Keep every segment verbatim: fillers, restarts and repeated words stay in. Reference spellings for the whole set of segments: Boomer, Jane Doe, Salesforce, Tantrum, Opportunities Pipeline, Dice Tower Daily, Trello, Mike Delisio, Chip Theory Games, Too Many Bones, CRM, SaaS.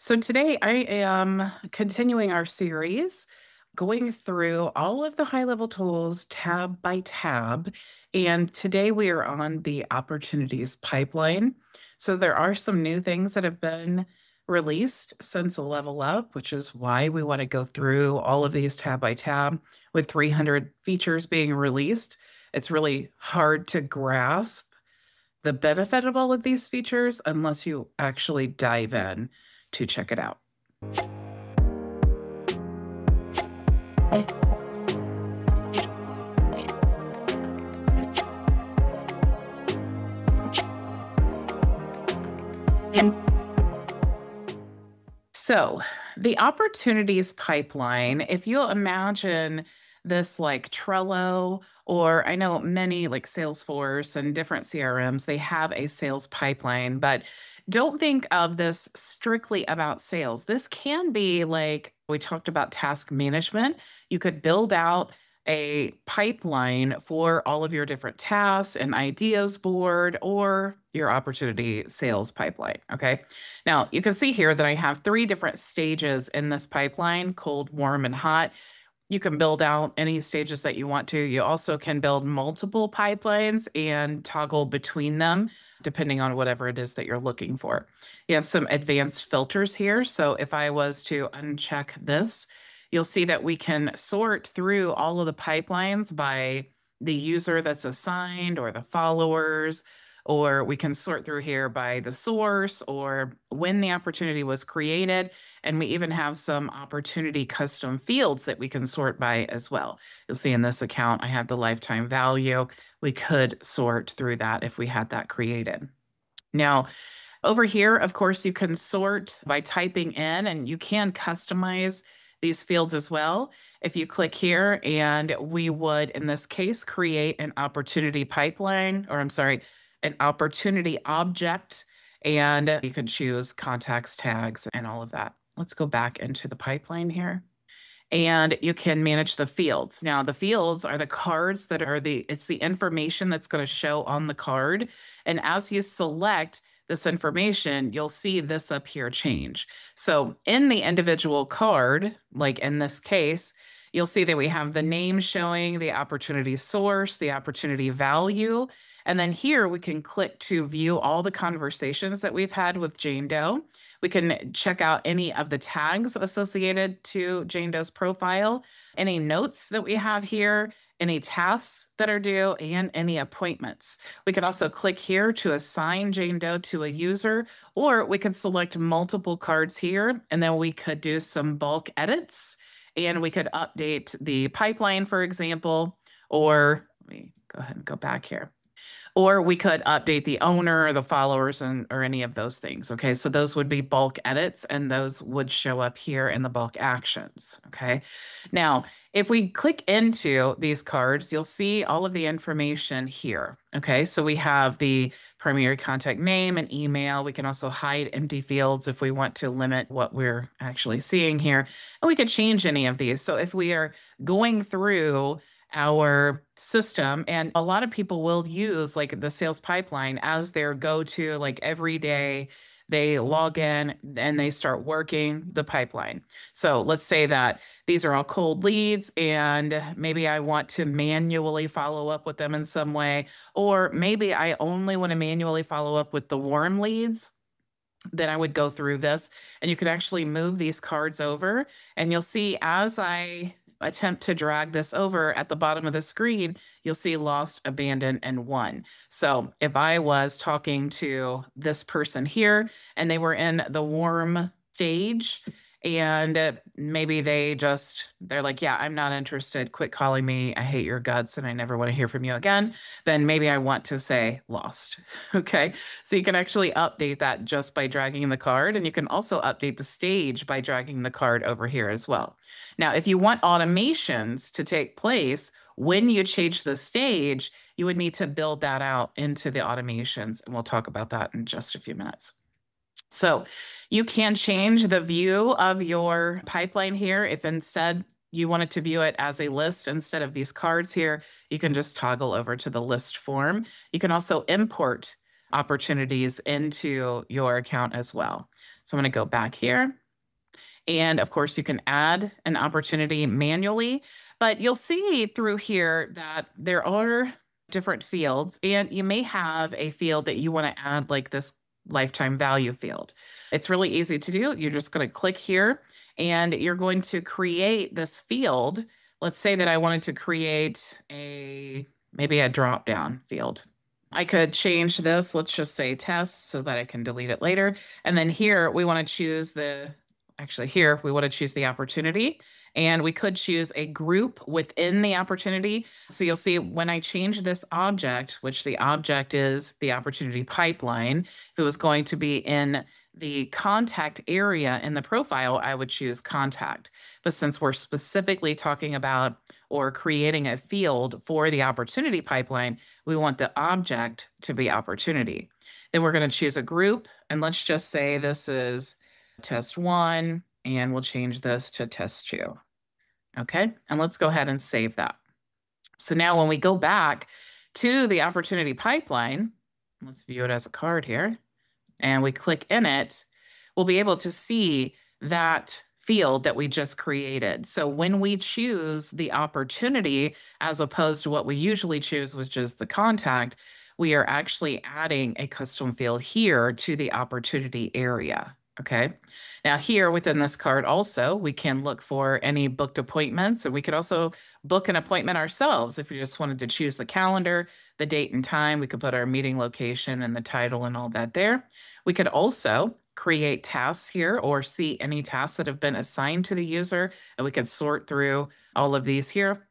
So today I am continuing our series, going through all of the high-level tools tab by tab. And today we are on the opportunities pipeline. So there are some new things that have been released since Level Up, which is why we want to go through all of these tab by tab with three hundred features being released. It's really hard to grasp the benefit of all of these features unless you actually dive in to check it out. So the opportunities pipeline, if you'll imagine this like Trello, or I know many like Salesforce and different C R Ms, they have a sales pipeline, but don't think of this strictly about sales. This can be like, we talked about task management. You could build out a pipeline for all of your different tasks, an ideas board, or your opportunity sales pipeline, okay? Now, you can see here that I have three different stages in this pipeline, cold, warm, and hot. You can build out any stages that you want to. You also can build multiple pipelines and toggle between them, depending on whatever it is that you're looking for. You have some advanced filters here. So if I was to uncheck this, you'll see that we can sort through all of the pipelines by the user that's assigned or the followers, or we can sort through here by the source or when the opportunity was created. And we even have some opportunity custom fields that we can sort by as well. You'll see in this account, I have the lifetime value. We could sort through that if we had that created. Now, over here, of course, you can sort by typing in, and you can customize these fields as well. If you click here, and we would, in this case, create an opportunity pipeline, or I'm sorry, an opportunity object, and you can choose contacts, tags, and all of that. Let's go back into the pipeline here, and you can manage the fields. Now, the fields are the cards that are the, it's the information that's going to show on the card. And as you select this information, you'll see this up here change. So in the individual card, like in this case, you'll see that we have the name showing, the opportunity source, the opportunity value. And then here we can click to view all the conversations that we've had with Jane Doe. We can check out any of the tags associated to Jane Doe's profile, any notes that we have here, any tasks that are due, and any appointments. We can also click here to assign Jane Doe to a user, or we can select multiple cards here, and then we could do some bulk edits. And we could update the pipeline, for example, or let me go ahead and go back here. Or we could update the owner or the followers and or any of those things. Okay, so those would be bulk edits, and those would show up here in the bulk actions. Okay, now if we click into these cards, you'll see all of the information here. Okay, so we have the primary contact name and email. We can also hide empty fields if we want to limit what we're actually seeing here. And we could change any of these. So if we are going through our system, and a lot of people will use like the sales pipeline as their go-to, like every day they log in and they start working the pipeline. So let's say that these are all cold leads, and maybe I want to manually follow up with them in some way, or maybe I only want to manually follow up with the warm leads. Then I would go through this, and you can actually move these cards over, and you'll see as I attempt to drag this over at the bottom of the screen, you'll see lost, abandoned, and won. So if I was talking to this person here and they were in the warm stage, and maybe they just, they're like, yeah, I'm not interested. Quit calling me. I hate your guts and I never want to hear from you again. Then maybe I want to say lost. Okay. So you can actually update that just by dragging the card. And you can also update the stage by dragging the card over here as well. Now, if you want automations to take place when you change the stage, you would need to build that out into the automations. And we'll talk about that in just a few minutes. So you can change the view of your pipeline here. If instead you wanted to view it as a list instead of these cards here, you can just toggle over to the list form. You can also import opportunities into your account as well. So I'm going to go back here. And of course, you can add an opportunity manually, but you'll see through here that there are different fields, and you may have a field that you want to add, like this lifetime value field. It's really easy to do. You're just going to click here and you're going to create this field. Let's say that I wanted to create a, maybe a drop down field. I could change this. Let's just say test so that I can delete it later. And then here we want to choose the, actually here we want to choose the opportunity, and we could choose a group within the opportunity. So you'll see when I change this object, which the object is the opportunity pipeline, if it was going to be in the contact area in the profile, I would choose contact. But since we're specifically talking about or creating a field for the opportunity pipeline, we want the object to be opportunity. Then we're going to choose a group. And let's just say this is test one, and we'll change this to test two. Okay, and let's go ahead and save that. So now when we go back to the opportunity pipeline, let's view it as a card here, and we click in it, we'll be able to see that field that we just created. So when we choose the opportunity, as opposed to what we usually choose, which is the contact, we are actually adding a custom field here to the opportunity area. Okay. Now here within this card also, we can look for any booked appointments, and we could also book an appointment ourselves. If we just wanted to choose the calendar, the date and time, we could put our meeting location and the title and all that there. We could also create tasks here or see any tasks that have been assigned to the user, and we could sort through all of these here,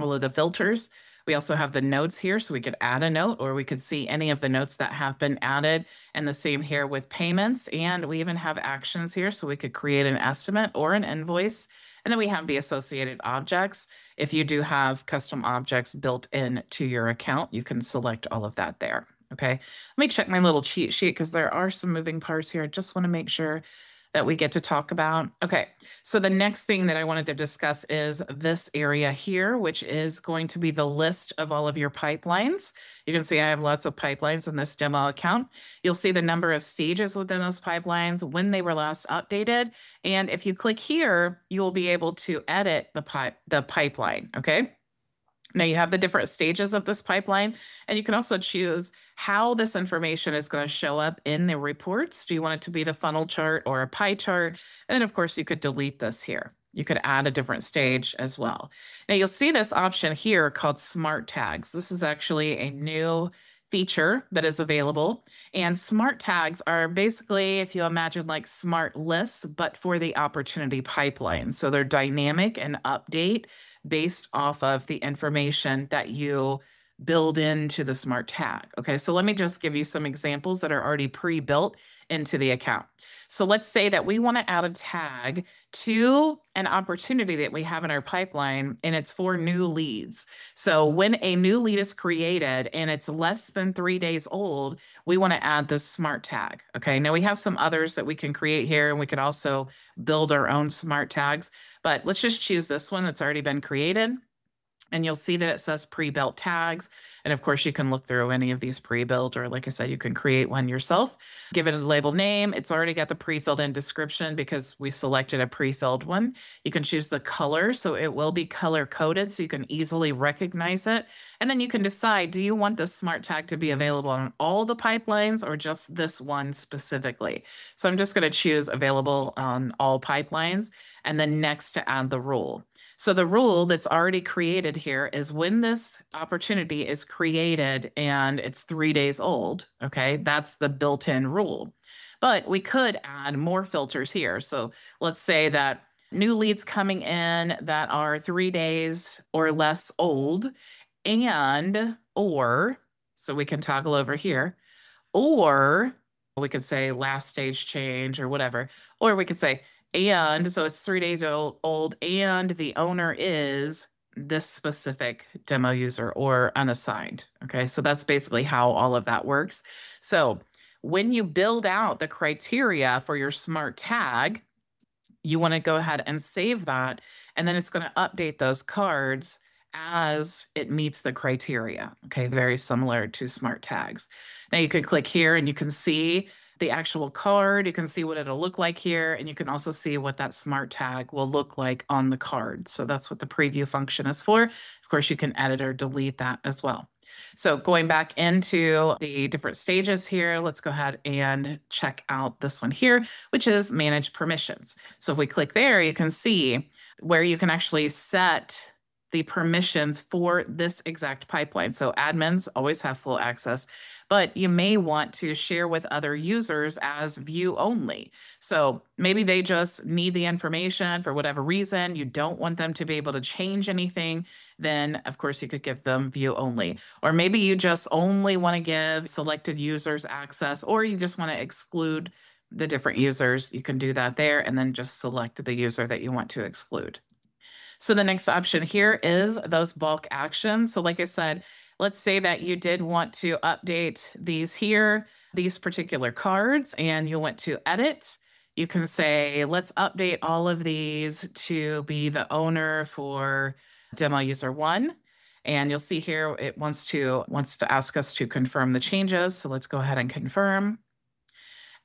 all of the filters. We also have the notes here, so we could add a note, or we could see any of the notes that have been added. And the same here with payments. And we even have actions here, so we could create an estimate or an invoice. And then we have the associated objects. If you do have custom objects built in to your account, you can select all of that there. Okay, let me check my little cheat sheet because there are some moving parts here. I just want to make sure that we get to talk about. Okay, so the next thing that I wanted to discuss is this area here, which is going to be the list of all of your pipelines. You can see I have lots of pipelines in this demo account. You'll see the number of stages within those pipelines, when they were last updated. And if you click here, you will be able to edit the pipe, the pipeline, okay? Now you have the different stages of this pipeline, and you can also choose how this information is going to show up in the reports. Do you want it to be the funnel chart or a pie chart? And then of course you could delete this here. You could add a different stage as well. Now you'll see this option here called Smart Tags. This is actually a new feature that is available. And Smart Tags are basically, if you imagine, like smart lists, but for the opportunity pipeline. So they're dynamic and update based off of the information that you build into the smart tag. Okay, so let me just give you some examples that are already pre-built into the account. So let's say that we want to add a tag to an opportunity that we have in our pipeline, and it's for new leads. So when a new lead is created and it's less than three days old, we want to add this smart tag. Okay, now we have some others that we can create here, and we could also build our own smart tags, but let's just choose this one that's already been created. And you'll see that it says pre-built tags. And of course, you can look through any of these pre-built, or like I said, you can create one yourself. Give it a label name. It's already got the pre-filled in description because we selected a pre-filled one. You can choose the color, so it will be color coded so you can easily recognize it. And then you can decide, do you want this smart tag to be available on all the pipelines or just this one specifically? So I'm just going to choose available on all pipelines, and then next to add the rule. So the rule that's already created here is when this opportunity is created and it's three days old, okay, that's the built-in rule. But we could add more filters here. So let's say that new leads coming in that are three days or less old, and or, so we can toggle over here, or we could say last stage change or whatever, or we could say, and so it's three days old, old, and the owner is this specific demo user or unassigned. Okay, so that's basically how all of that works. So when you build out the criteria for your smart tag, you want to go ahead and save that, and then it's going to update those cards as it meets the criteria. Okay, very similar to smart tags. Now you could click here and you can see the actual card. You can see what it'll look like here, and you can also see what that smart tag will look like on the card. So that's what the preview function is for. Of course, you can edit or delete that as well. So going back into the different stages here, let's go ahead and check out this one here, which is manage permissions. So if we click there, you can see where you can actually set the permissions for this exact pipeline. So admins always have full access, but you may want to share with other users as view only. So maybe they just need the information for whatever reason. You don't want them to be able to change anything. Then of course you could give them view only, or maybe you just only want to give selected users access, or you just want to exclude the different users. You can do that there and then just select the user that you want to exclude. So the next option here is those bulk actions. So like I said, let's say that you did want to update these here, these particular cards, and you went to edit. You can say, let's update all of these to be the owner for demo user one. And you'll see here, it wants to, wants to ask us to confirm the changes. So let's go ahead and confirm.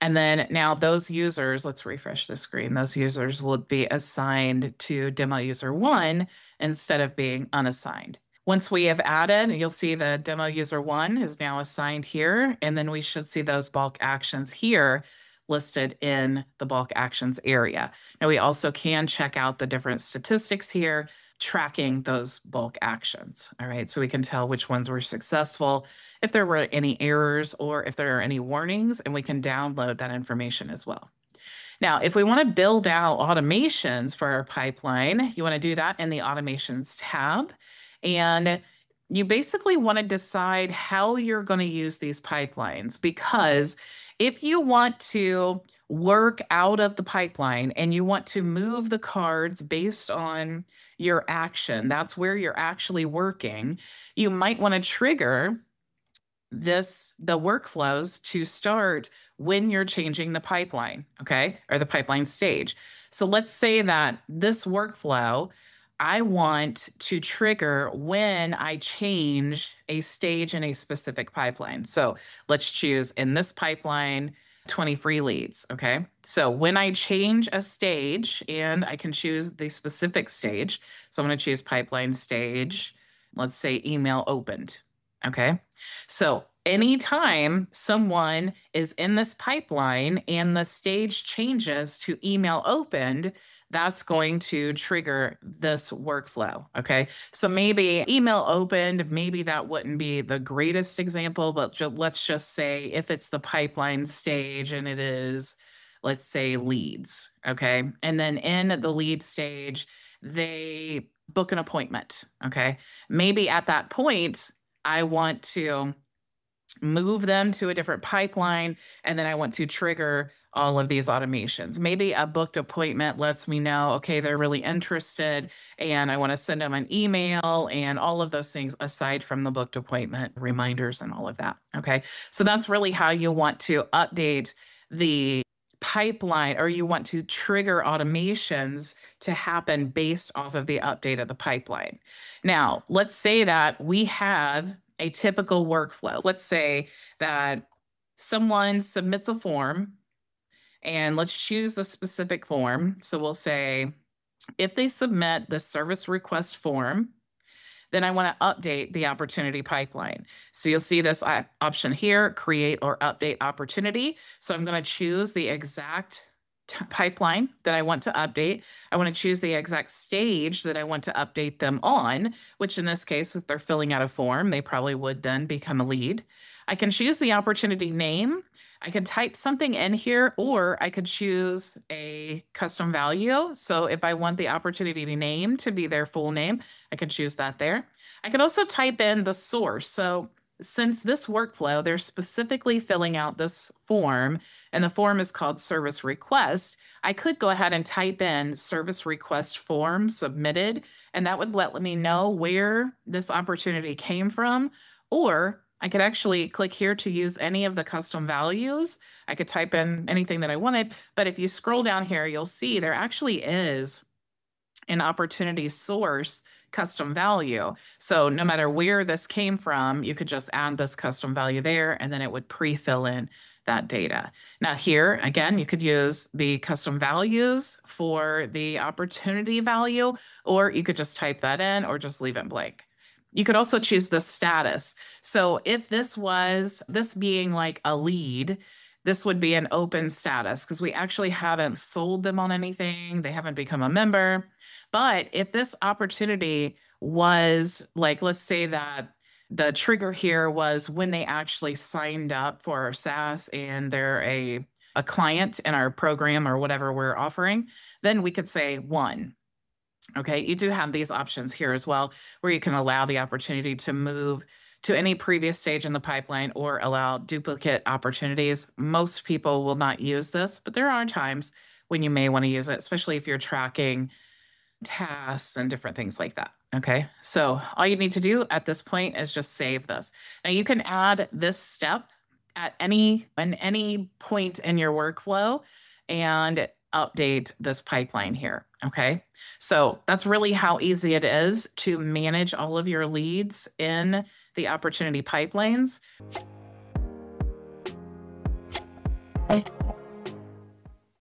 And then now those users, let's refresh the screen. Those users will be assigned to demo user one instead of being unassigned. Once we have added, you'll see the demo user one is now assigned here. And then we should see those bulk actions here listed in the bulk actions area. Now we also can check out the different statistics here, tracking those bulk actions. All right, so we can tell which ones were successful, if there were any errors, or if there are any warnings, and we can download that information as well. Now, if we want to build out automations for our pipeline, you want to do that in the automations tab. And you basically want to decide how you're going to use these pipelines, because if you want to work out of the pipeline and you want to move the cards based on your action, that's where you're actually working, you might want to trigger this, the workflows to start when you're changing the pipeline, okay, or the pipeline stage. So let's say that this workflow, I want to trigger when I change a stage in a specific pipeline. So let's choose in this pipeline, twenty free leads, okay? So when I change a stage, and I can choose the specific stage. So I'm gonna choose pipeline stage, let's say email opened, okay? So anytime someone is in this pipeline and the stage changes to email opened, that's going to trigger this workflow, okay? So maybe email opened, maybe that wouldn't be the greatest example, but ju- let's just say if it's the pipeline stage and it is, let's say leads, okay? And then in the lead stage, they book an appointment, okay? Maybe at that point, I want to move them to a different pipeline, and then I want to trigger all of these automations. Maybe a booked appointment lets me know, okay, they're really interested and I want to send them an email and all of those things aside from the booked appointment reminders and all of that. Okay. So that's really how you want to update the pipeline, or you want to trigger automations to happen based off of the update of the pipeline. Now, let's say that we have a typical workflow. Let's say that someone submits a form. And let's choose the specific form. So we'll say, if they submit the service request form, then I want to update the opportunity pipeline. So you'll see this option here, create or update opportunity. So I'm going to choose the exact pipeline that I want to update. I want to choose the exact stage that I want to update them on, which in this case, if they're filling out a form, they probably would then become a lead. I can choose the opportunity name. I could type something in here, or I could choose a custom value. So if I want the opportunity name to be their full name, I can choose that there. I could also type in the source. So since this workflow, they're specifically filling out this form, and the form is called service request, I could go ahead and type in service request form submitted, and that would let me know where this opportunity came from, or I could actually click here to use any of the custom values. I could type in anything that I wanted, but if you scroll down here, you'll see there actually is an opportunity source custom value. So no matter where this came from, you could just add this custom value there, and then it would pre-fill in that data. Now here, again, you could use the custom values for the opportunity value, or you could just type that in or just leave it blank. You could also choose the status. So if this was, this being like a lead, this would be an open status because we actually haven't sold them on anything. They haven't become a member. But if this opportunity was like, let's say that the trigger here was when they actually signed up for our SaaS and they're a, a client in our program or whatever we're offering, then we could say one. Okay, you do have these options here as well, where you can allow the opportunity to move to any previous stage in the pipeline or allow duplicate opportunities. Most people will not use this, but there are times when you may want to use it, especially if you're tracking tasks and different things like that. Okay, so all you need to do at this point is just save this. Now you can add this step at any, in any point in your workflow and update this pipeline here. Okay, so that's really how easy it is to manage all of your leads in the opportunity pipelines.